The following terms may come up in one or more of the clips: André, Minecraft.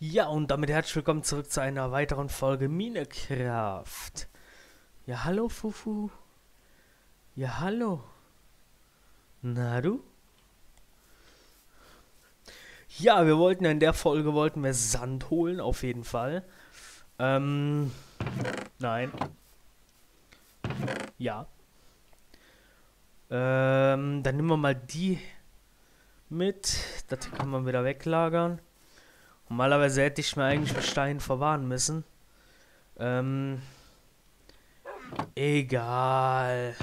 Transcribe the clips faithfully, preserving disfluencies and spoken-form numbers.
Ja, und damit herzlich willkommen zurück zu einer weiteren Folge Minecraft. Ja, hallo, Fufu. Ja, hallo. Na, du? Ja, wir wollten in der Folge, wollten wir Sand holen, auf jeden Fall. Ähm, nein. Ja. Ähm, dann nehmen wir mal die mit. Das kann man wieder weglagern. Normalerweise hätte ich mir eigentlich Stein verwahren müssen. Ähm. Egal.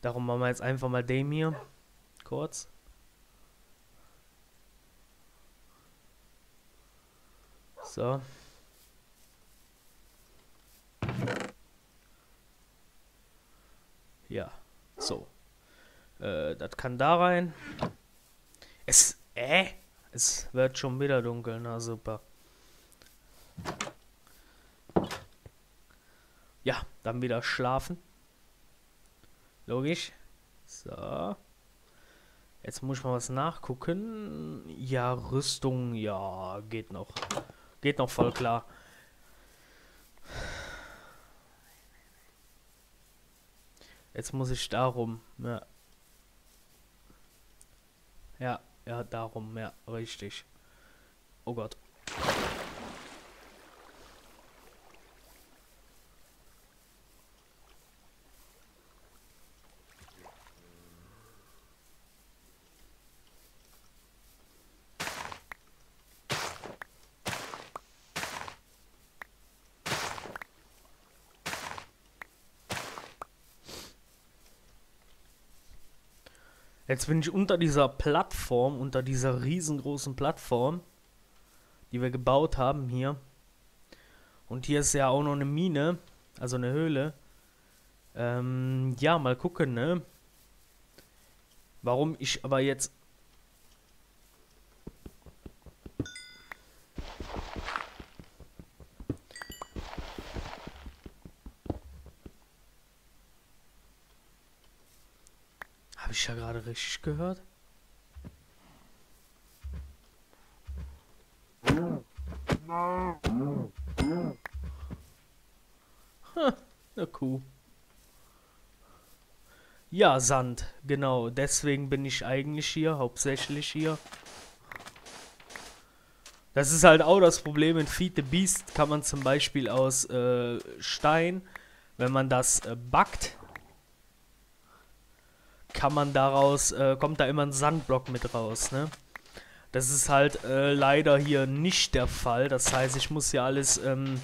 Darum machen wir jetzt einfach mal dem hier. Kurz. So. Ja. So. Äh, das kann da rein. Es, äh, es wird schon wieder dunkel, na super. Ja, dann wieder schlafen. Logisch. So. Jetzt muss ich mal was nachgucken. Ja, Rüstung, ja, geht noch. Geht noch voll klar. Jetzt muss ich darum, ja. Ja, ja, darum, ja, richtig. Oh Gott. Jetzt bin ich unter dieser Plattform, unter dieser riesengroßen Plattform, die wir gebaut haben hier. Und hier ist ja auch noch eine Mine, also eine Höhle. Ähm, ja, mal gucken, ne? Warum ich aber jetzt... Ich habe ja gerade richtig gehört. Ha, eine Kuh. Ja, Sand, genau. Deswegen bin ich eigentlich hier, hauptsächlich hier. Das ist halt auch das Problem. In Feed the Beast kann man zum Beispiel aus äh, Stein, wenn man das äh, backt, kann man daraus, äh, kommt da immer ein Sandblock mit raus, ne? Das ist halt äh, leider hier nicht der Fall. Das heißt, ich muss hier alles, ähm,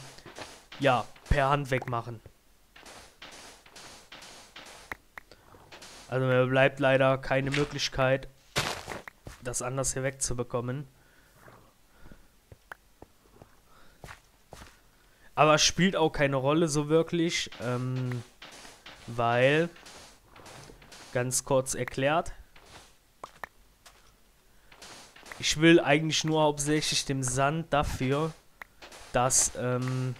ja, per Hand wegmachen. Also mir bleibt leider keine Möglichkeit, das anders hier wegzubekommen. Aber spielt auch keine Rolle so wirklich, ähm, weil... Ganz kurz erklärt. Ich will eigentlich nur hauptsächlich den Sand dafür, dass, ähm...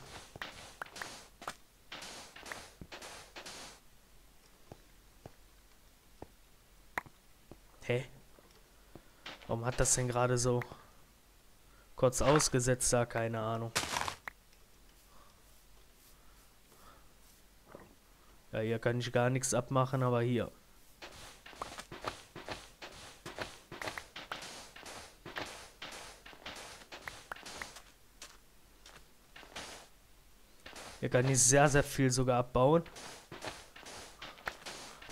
Hä? Warum hat das denn gerade so kurz ausgesetzt da? Keine Ahnung. Ja, hier kann ich gar nichts abmachen, aber hier. Hier kann ich sehr, sehr viel sogar abbauen.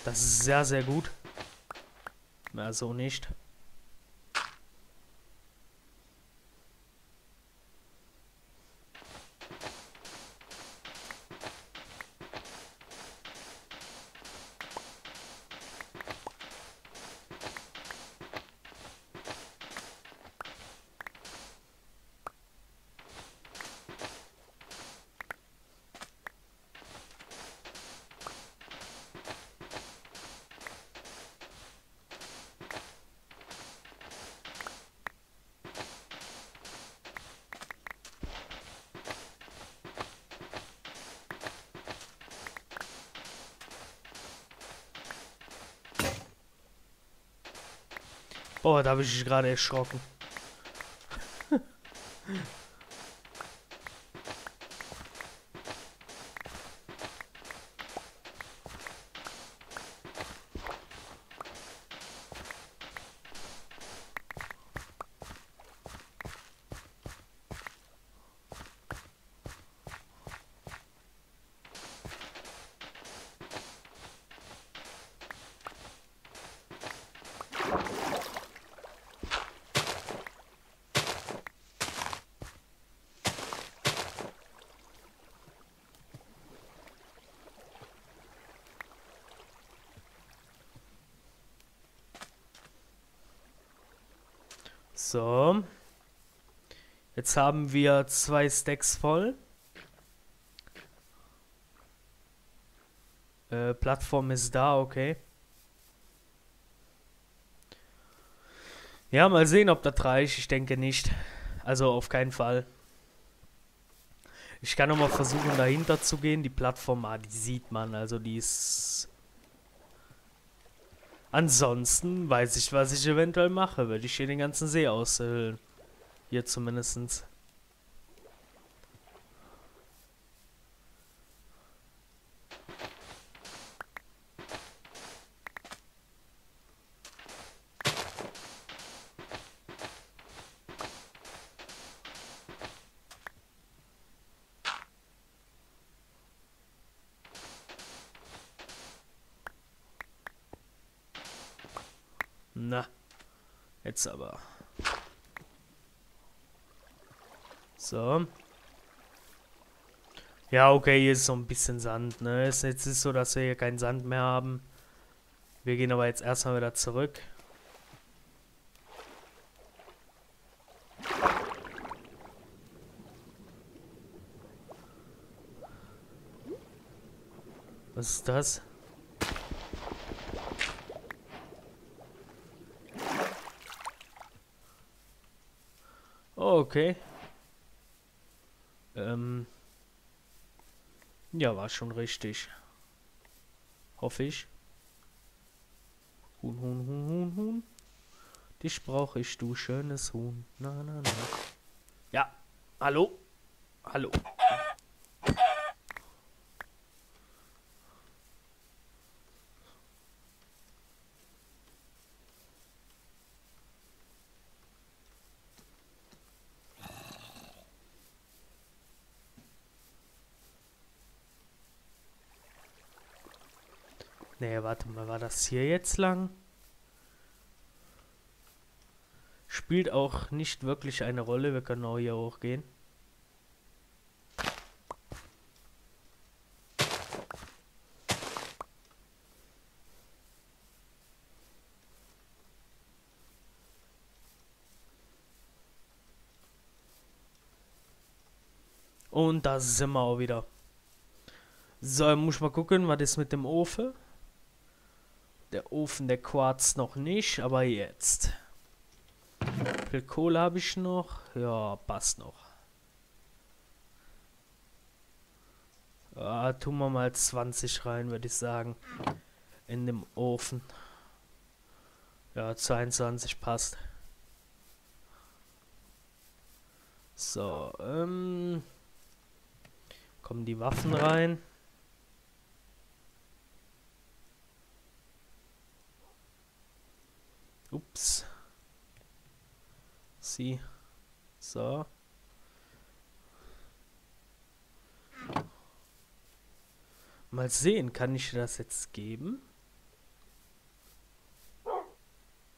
Das ist sehr, sehr gut. Na, so nicht. Oh, da habe ich mich gerade erschrocken. So, jetzt haben wir zwei Stacks voll. Äh, Plattform ist da, okay. Ja, mal sehen, ob das reicht. Ich denke nicht. Also auf keinen Fall. Ich kann nochmal versuchen, dahinter zu gehen. Die Plattform, ah, die sieht man. Also die ist... Ansonsten weiß ich, was ich eventuell mache, würde ich hier den ganzen See aushöhlen. Hier zumindest. Na, jetzt aber. So. Ja, okay, hier ist so ein bisschen Sand, ne? Jetzt ist so, dass wir hier keinen Sand mehr haben. Wir gehen aber jetzt erstmal wieder zurück. Was ist das? Okay. Ähm. Ja, war schon richtig. Hoffe ich. Huhn, Huhn, Huhn, Huhn, Huhn. Dich brauche ich, du schönes Huhn. Na, na, na. Ja. Hallo? Hallo. Nee, warte mal, war das hier jetzt lang? Spielt auch nicht wirklich eine Rolle, wir können auch hier hochgehen. Und da sind wir auch wieder. So, muss ich mal gucken, was ist mit dem Ofen? Der Ofen, der Quarz noch nicht, aber jetzt. Wie viel Kohle habe ich noch? Ja, passt noch. Ah, tun wir mal zwanzig rein, würde ich sagen. In dem Ofen. Ja, zweiundzwanzig passt. So, ähm. Kommen die Waffen rein. Ups. Sie. So. Mal sehen, kann ich dir das jetzt geben?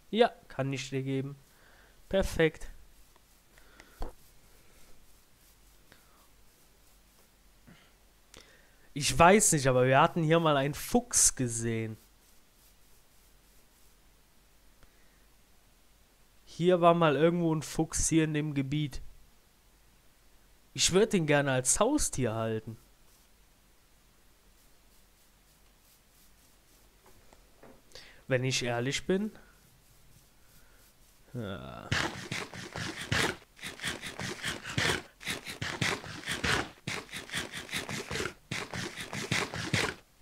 Ja, kann ich dir geben. Perfekt. Ich weiß nicht, aber wir hatten hier mal einen Fuchs gesehen. Hier war mal irgendwo ein Fuchs hier in dem Gebiet. Ich würde ihn gerne als Haustier halten. Wenn ich ehrlich bin. Ja.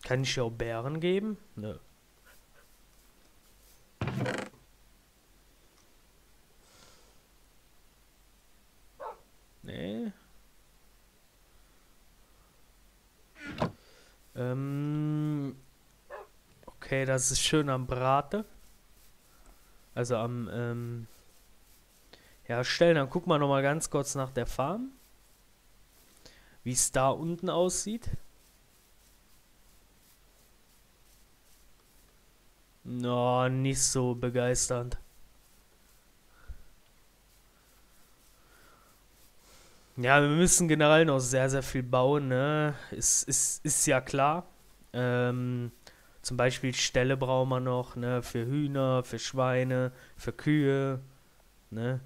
Kann ich auch Bären geben? Nö. Okay, das ist schön am Braten. Also am, ähm, ja, stellen, dann gucken wir nochmal ganz kurz nach der Farm. Wie es da unten aussieht. No, nicht so begeisternd. Ja, wir müssen generell noch sehr, sehr viel bauen, ne? Ist, ist, ist ja klar. Ähm, zum Beispiel Ställe brauchen wir noch, ne? Für Hühner, für Schweine, für Kühe, ne?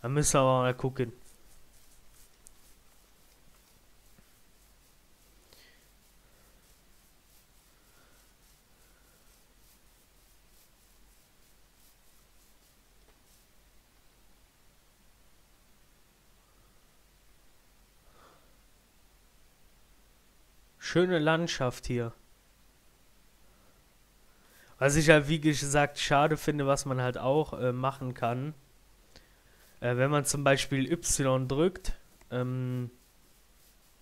Da müssen wir mal gucken. Schöne Landschaft hier. Was ich halt, wie gesagt, schade finde, was man halt auch äh, machen kann. Äh, wenn man zum Beispiel Y drückt, ähm,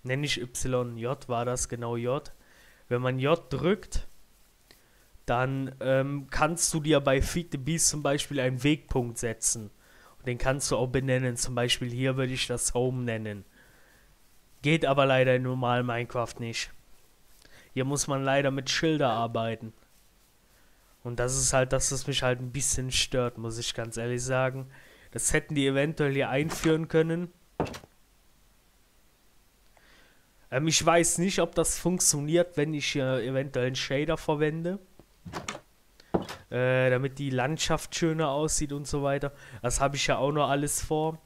nenne ich Y, J war das, genau J. Wenn man J drückt, dann ähm, kannst du dir bei Feed the Beast zum Beispiel einen Wegpunkt setzen. Und den kannst du auch benennen. Zum Beispiel hier würde ich das Home nennen. Geht aber leider in normalem Minecraft nicht. Hier muss man leider mit Schilder arbeiten. Und das ist halt, dass es mich halt ein bisschen stört, muss ich ganz ehrlich sagen. Das hätten die eventuell hier einführen können. Ähm, ich weiß nicht, ob das funktioniert, wenn ich hier eventuell einen Shader verwende. Äh, damit die Landschaft schöner aussieht und so weiter. Das habe ich ja auch noch alles vor.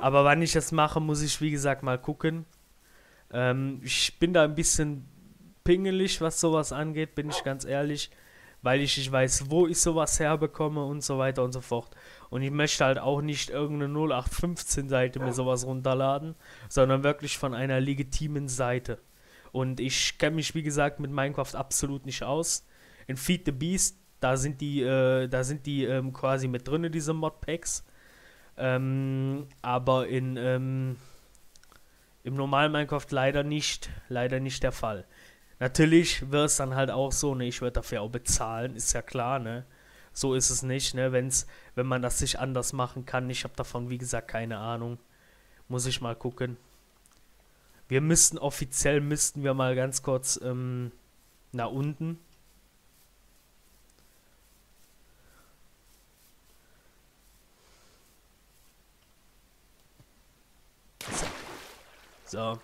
Aber wann ich das mache, muss ich, wie gesagt, mal gucken. Ähm, ich bin da ein bisschen pingelig, was sowas angeht, bin ich ganz ehrlich. Weil ich nicht weiß, wo ich sowas herbekomme und so weiter und so fort. Und ich möchte halt auch nicht irgendeine null acht fünfzehn Seite mir sowas runterladen, sondern wirklich von einer legitimen Seite. Und ich kenne mich, wie gesagt, mit Minecraft absolut nicht aus. In Feed the Beast, da sind die, äh, da sind die ähm, quasi mit drin, diese Modpacks. Ähm, aber in, ähm, im normalen Minecraft leider nicht, leider nicht der Fall. Natürlich wird es dann halt auch so, ne, ich werde dafür auch bezahlen, ist ja klar, ne. So ist es nicht, ne, wenn's, wenn man das nicht anders machen kann. Ich habe davon, wie gesagt, keine Ahnung. Muss ich mal gucken. Wir müssten, offiziell müssten wir mal ganz kurz, ähm, nach unten. So.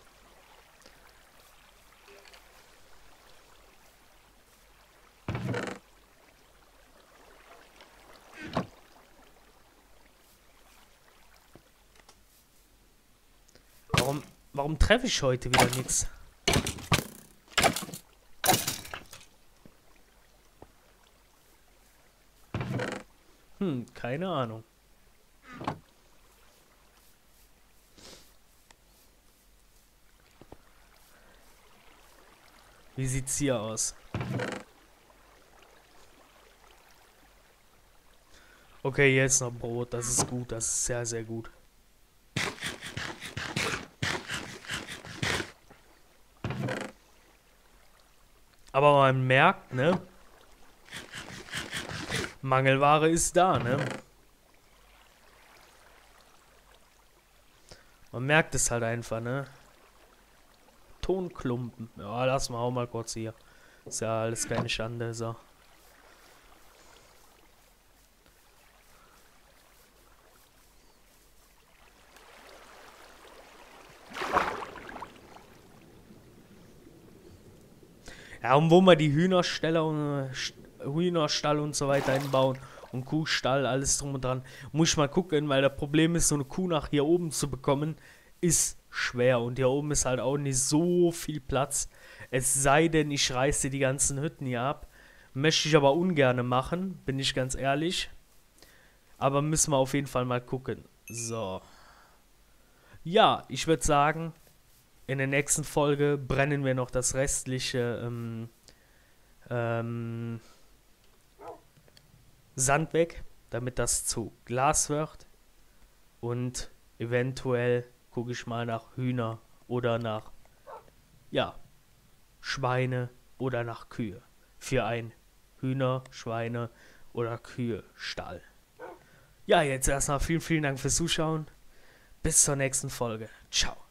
Warum, warum treffe ich heute wieder nichts? Hm, keine Ahnung. Wie sieht's hier aus? Okay, hier ist noch Brot. Das ist gut. Das ist sehr, sehr gut. Aber man merkt, ne? Mangelware ist da, ne? Man merkt es halt einfach, ne? Tonklumpen. Ja, lass mal auch mal kurz hier. Ist ja alles keine Schande, so. Ja, und wo wir die Hühnerställe und Hühnerstall und so weiter einbauen und Kuhstall, alles drum und dran, muss ich mal gucken, weil das Problem ist, so eine Kuh nach hier oben zu bekommen, ist schwer. Und hier oben ist halt auch nicht so viel Platz. Es sei denn, ich reiße die ganzen Hütten hier ab. Möchte ich aber ungerne machen, bin ich ganz ehrlich. Aber müssen wir auf jeden Fall mal gucken. So. Ja, ich würde sagen, in der nächsten Folge brennen wir noch das restliche ähm, ähm, Sand weg, damit das zu Glas wird. Und eventuell gucke ich mal nach Hühner oder nach ja, Schweine oder nach Kühe. Für ein Hühner-, Schweine- oder Kühe-Stall. Ja, jetzt erstmal vielen, vielen Dank fürs Zuschauen. Bis zur nächsten Folge. Ciao.